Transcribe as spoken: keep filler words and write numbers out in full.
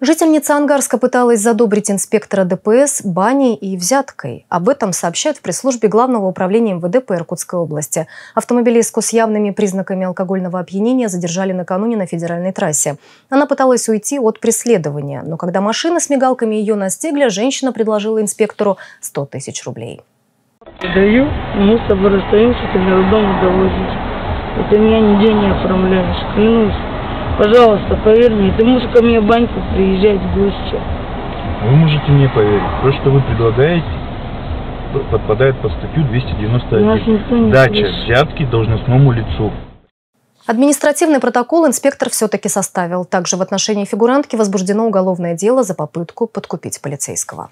Жительница Ангарска пыталась задобрить инспектора ДПС баней и взяткой. Об этом сообщают в пресс-службе Главного управления МВД по Иркутской области. Автомобилистку с явными признаками алкогольного опьянения задержали накануне на федеральной трассе. Она пыталась уйти от преследования, но когда машина с мигалками ее настигла, женщина предложила инспектору сто тысяч рублей. Даю, мы с тобой расстаемся, тебя в дом довозишь. И ты меня нигде не оформляешь, клянусь. Пожалуйста, поверь мне, ты можешь ко мне в баньку приезжать в гости. Вы можете мне поверить, то, что вы предлагаете, подпадает под статью двести девяносто один. Дача взятки должностному лицу. Административный протокол инспектор все-таки составил. Также в отношении фигурантки возбуждено уголовное дело за попытку подкупить полицейского.